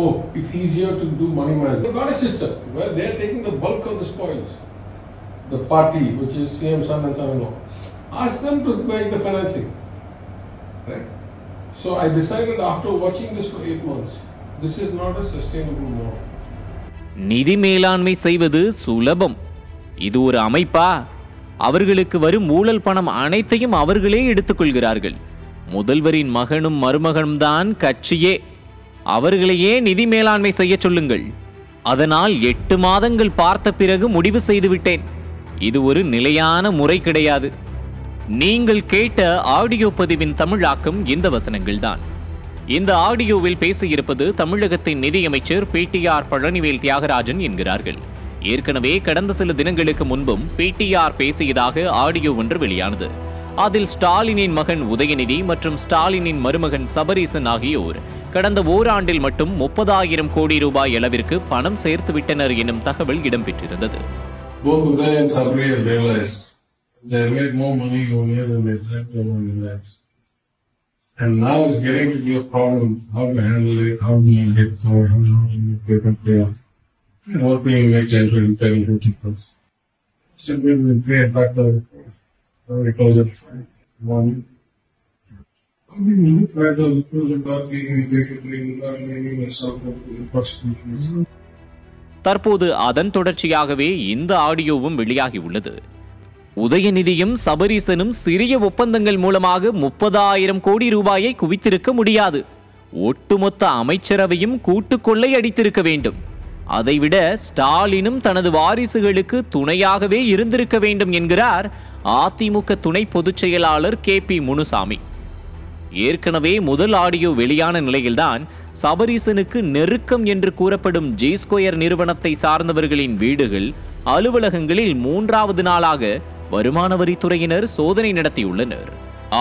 oh, it's easier to do money management. They've got a system where they're taking the bulk of the spoils. The party, which is CM son and son-in-law, ask them to make the financing. Right? So I decided after watching this for 8 months, this is not a sustainable model. நிதி மேலாண்மை செய்வது சுலபம். இது ஒரு அமைப்பா? அவர்களுக்கு வரும் ஊழல் பணம் அனைத்தையும் அவர்களே எடுத்துக்கொள்கிறார்கள். முதல்வரின் மகனும் மருமகனும் தான் கட்சியே. அவர்களையே நிதி மேலாண்மை செய்ய சொல்லுங்கள். அதனால் 8 மாதங்கள் பார்த்த பிறகு முடிவு செய்துவிட்டேன். இது ஒரு நிலையான முறை கிடையாது. நீங்கள் கேட்ட ஆடியோ பதிவின் தமிழாக்கம் இந்த வசனங்கள்தான். இந்த ஆடியோவில் பேசியிருப்பது தமிழகத்தின் நிதியமைச்சர் PTR பழனிவேல் தியாகராஜன் என்கிறார்கள். ஏற்கனவே கடந்த சில தினங்களுக்கு முன்பும் PTR பேசியதாக ஆடியோ ஒன்று வெளியானது. அதில் ஸ்டாலினின் மகன் உதயநிதி மற்றும் ஸ்டாலினின் மருமகன் சபரீசன் ஆகியோர் கடந்த ஓராண்டில் மட்டும் 30,000 கோடி ரூபாய் அளவிற்கு பணம் சேர்த்துவிட்டனர் எனும் தகவல் இடம்பெற்றிருந்தது. They made more money over here than they dreamt of in their lives. And now it's getting to be a problem, how to handle it, how to make it, how to make paper pay off. And what we make 10, 20, 30, 50 crores. Should we pay a factor of the closet 1? We need 5,000 crores without being negatively, without making myself up to the prostitution. தற்போது அதன் தொடர்ச்சியாகவே இந்த ஆடியோவும் வெளியாகி உள்ளது. உதயநிதியும் சபரீசனும் சிறிய ஒப்பந்தங்கள் மூலமாக 30,000 கோடி ரூபாயை குவித்திருக்க முடியாது. ஒட்டுமொத்த அமைச்சரவையும் கூட்டு கொள்ளை அடித்திருக்க வேண்டும். அதைவிட ஸ்டாலினும் தனது வாரிசுகளுக்கு துணையாகவே இருந்திருக்க வேண்டும் என்கிறார் அதிமுக துணை பொதுச் செயலாளர் KP முனுசாமி. ஏற்கனவே முதல் ஆடியோ வெளியான நிலையில்தான் சபரீசனுக்கு நெருக்கம் என்று கூறப்படும் G² நிறுவனத்தை சார்ந்தவர்களின் வீடுகள், அலுவலகங்களில் 3வது நாளாக வருமான வரித்துறையினர் சோதனை நடத்தியுள்ளனர்.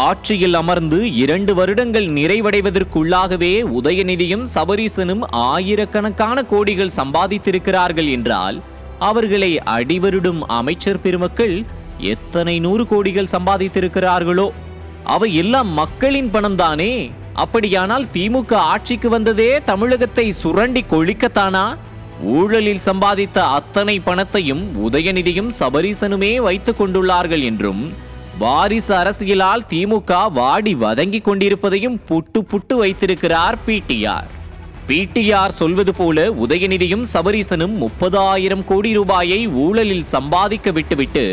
ஆட்சியில் அமர்ந்து 2 வருடங்கள் நிறைவடைவதற்குள்ளாகவே உதயநிதியும் சபரீசனும் ஆயிரக்கணக்கான கோடிகள் சம்பாதித்திருக்கிறார்கள் என்றால் அவர்களை அடிவருடும் அமைச்சர் பெருமக்கள் எத்தனை 100 கோடிகள் சம்பாதித்திருக்கிறார்களோ அவை எல்லாம் மக்களின் பணம்தானே. அப்படியானால் திமுக ஆட்சிக்கு வந்ததே தமிழகத்தை சுரண்டி கொழிக்கத்தானா? ஊழலில் சம்பாதித்த அத்தனை பணத்தையும் உதயநிதியும் சபரீசனுமே வைத்துக் கொண்டுள்ளார்கள் என்றும் வாரிசு அரசியலால் திமுக வாடி வதங்கிக் கொண்டிருப்பதையும் புட்டு புட்டு வைத்திருக்கிறார் PTR. சொல்வது போல உதயநிதியும் சபரீசனும் 30,000 கோடி ரூபாயை ஊழலில் சம்பாதிக்க விட்டுவிட்டு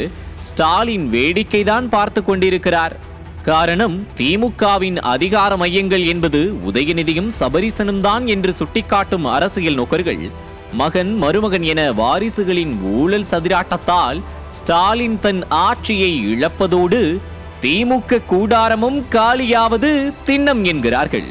ஸ்டாலின் வேடிக்கைதான் பார்த்து கொண்டிருக்கிறார். காரணம் திமுகவின் அதிகார மையங்கள் என்பது உதயநிதியும் சபரீசனும் தான் என்று சுட்டிக்காட்டும் அரசியல் நோக்கர்கள் மகன் மருமகன் என வாரிசுகளின் ஊழல் சதிராட்டத்தால் ஸ்டாலின் தன் ஆட்சியை இழப்பதோடு திமுக கூடாரமும் காலியாவது திண்ணம் என்கிறார்கள்.